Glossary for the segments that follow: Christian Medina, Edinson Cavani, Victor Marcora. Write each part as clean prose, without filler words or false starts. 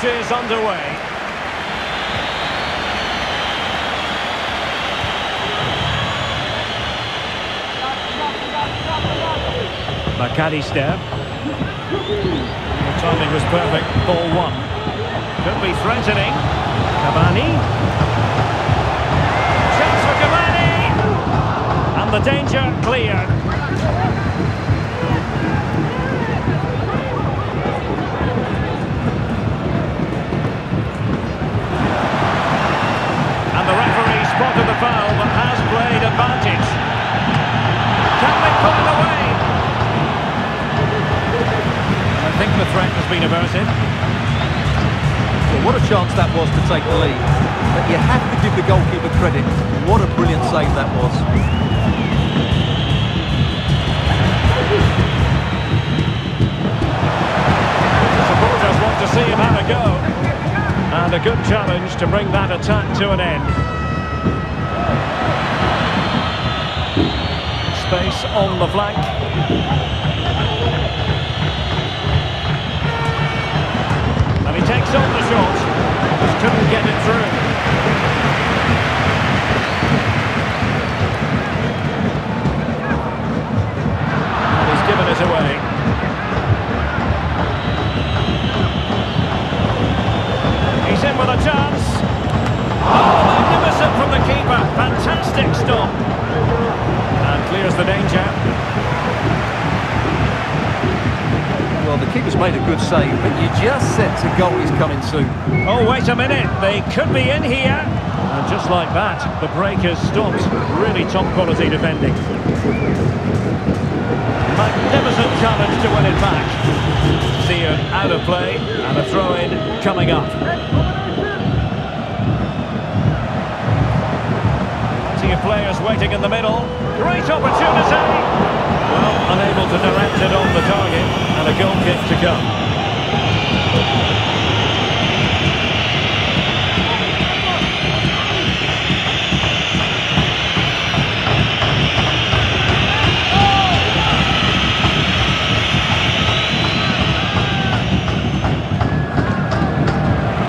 match is underway. Macari step. The timing was perfect. Ball one. Could be threatening. Cavani. Chance for Cavani. And the danger clear. And the referee spotted the foul but has played advantage. Can they put it away? I think the threat has been averted. Well, what a chance that was to take the lead. But you have to give the goalkeeper credit. What a brilliant save that was. The supporters want to see him have a go. And a good challenge to bring that attack to an end. Space on the flank. Takes on the shot, just couldn't get it through. And he's given it away. He's in with a chance. Oh, magnificent from the keeper. Fantastic stop. And clears the danger. Well, the keeper's made a good save, but you just sense a goal is coming soon. Oh, wait a minute. They could be in here. And just like that, the break has stopped. Really top-quality defending. Magnificent challenge to win it back. See an out of play and a throw-in coming up. Plenty of players waiting in the middle. Great opportunity. Well, unable to direct it on the target, and a goal kick to come.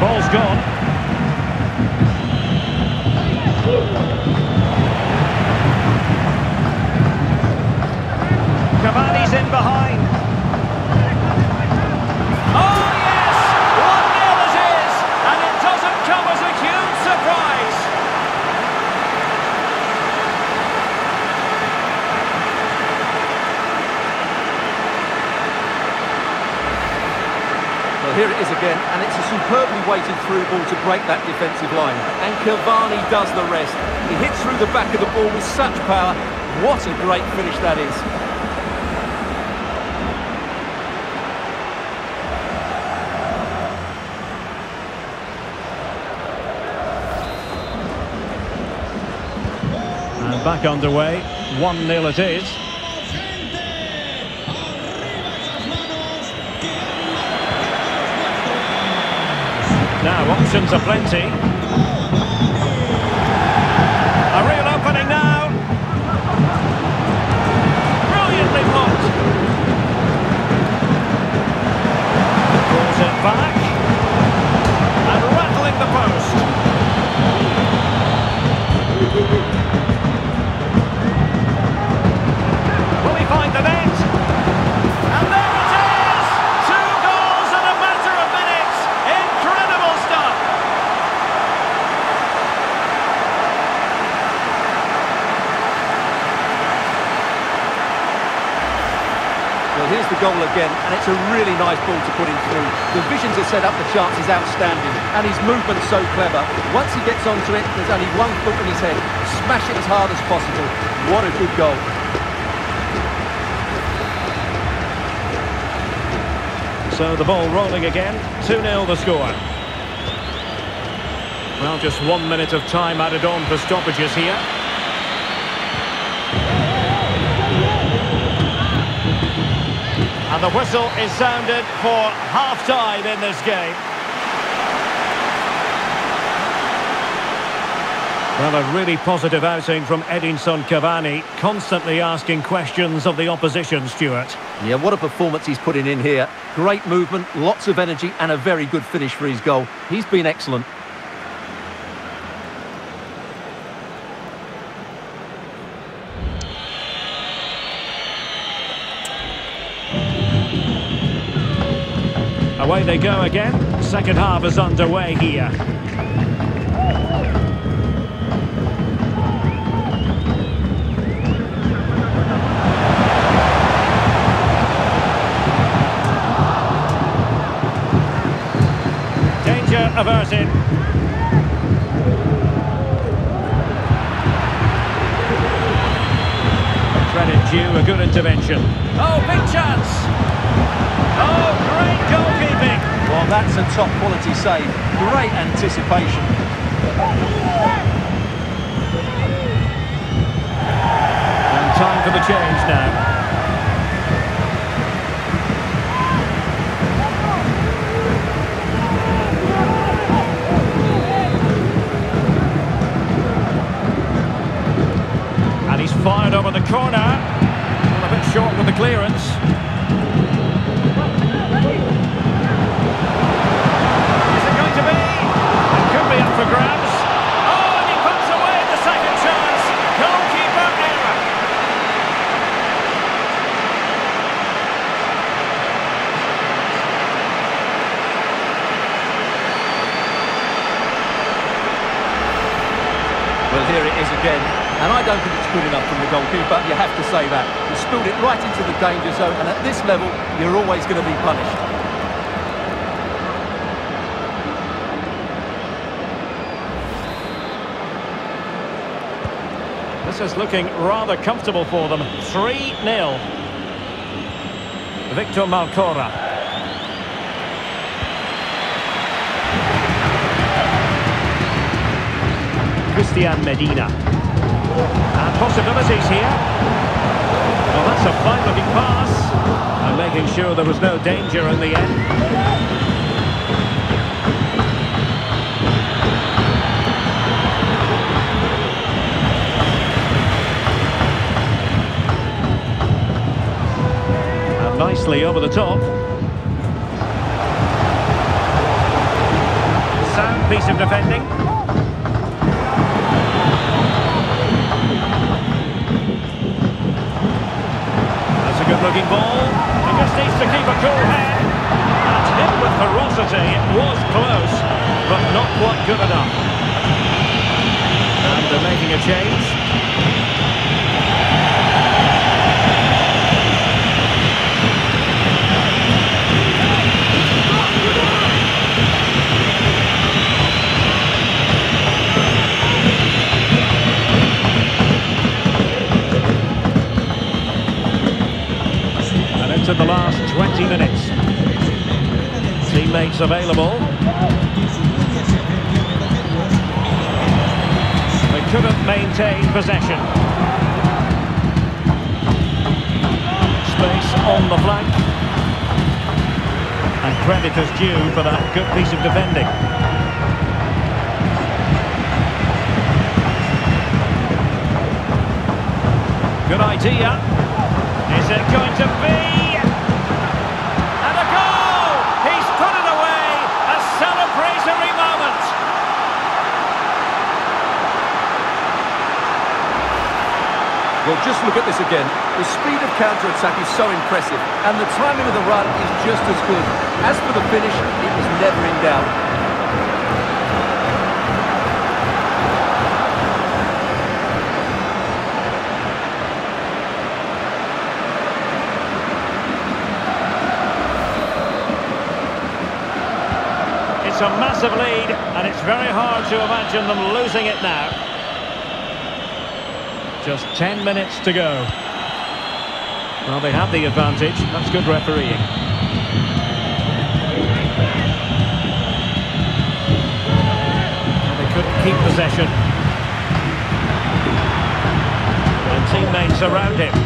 Ball's gone. Cavani's in behind. Oh yes! 1-0 it is! And it doesn't come as a huge surprise! Well, here it is again, and it's a superbly weighted through ball to break that defensive line. And Cavani does the rest. He hits through the back of the ball with such power. What a great finish that is. Back underway, 1-0 it is. Now options are plenty. A real opening now. Brilliantly blocked. Pulls it back. And rattling the post. The net, and there it is! 2 goals in a matter of minutes! Incredible stuff! Well, here's the goal again, and it's a really nice ball to put him through. The vision to set up the chance is outstanding, and his movement's so clever. Once he gets onto it, there's only one foot in his head. Smash it as hard as possible. What a good goal. So the ball rolling again, 2-0 the score. Well, just 1 minute of time added on for stoppages here. And the whistle is sounded for half-time in this game. Well, a really positive outing from Edinson Cavani, constantly asking questions of the opposition, Stuart. Yeah, what a performance he's putting in here. Great movement, lots of energy and a very good finish for his goal. He's been excellent. Away they go again. Second half is underway here. Danger averted. Credit due, a good intervention. Oh, big chance. Oh, great goalkeeping. Well, that's a top quality save. Great anticipation. Time for the change now. And he's fired over the corner. Well, a bit short with the clearance. Is it going to be? It could be up for grabs. Well, here it is again, and I don't think it's good enough from the goalkeeper, you have to say that. He spilled it right into the danger zone, and at this level, you're always going to be punished. This is looking rather comfortable for them. 3-0. Victor Marcora. Christian Medina. And possibilities here. Well, that's a fine-looking pass. And making sure there was no danger in the end. And nicely over the top. Sound piece of defending. Good-looking ball. He just needs to keep a cool head. That's hit with ferocity. It was close, but not quite good enough. And they're making a change. To the last 20 minutes. Teammates available. They couldn't maintain possession. Space on the flank. And credit is due for that good piece of defending. Good idea. Is it going to be? Well, just look at this again. The speed of counter-attack is so impressive, and the timing of the run is just as good. As for the finish, it was never in doubt. It's a massive lead, and it's very hard to imagine them losing it now. Just 10 minutes to go. Well, they have the advantage. That's good refereeing. And they couldn't keep possession. And teammates around him.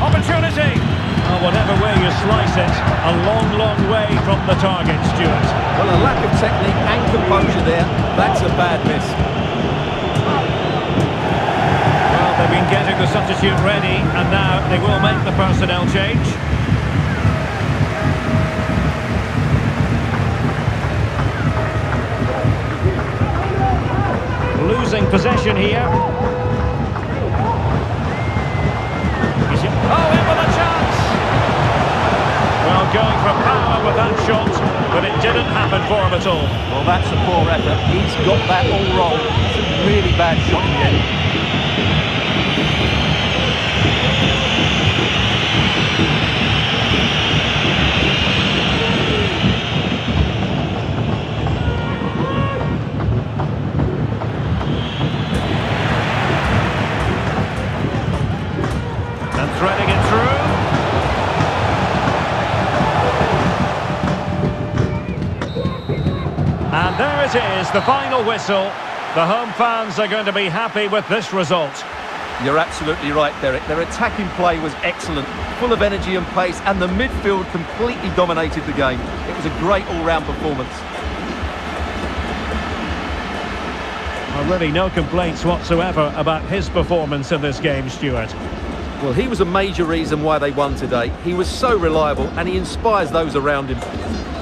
Opportunity! Oh, whatever way you slice it, a long, long way from the target, Stuart. Well, a lack of technique and composure there. That's a bad miss. been getting the substitute ready, and now they will make the personnel change. Losing possession here. Oh, in with a chance! Well, going for power with that shot, but it didn't happen for him at all. Well, that's a poor effort. He's got that all wrong. It's a really bad shot again. Threading it through. And there it is, the final whistle. The home fans are going to be happy with this result. You're absolutely right, Derek. Their attacking play was excellent, full of energy and pace, and the midfield completely dominated the game. It was a great all-round performance. Really no complaints whatsoever about his performance in this game, Stuart. Well, he was a major reason why they won today. He was so reliable, and he inspires those around him.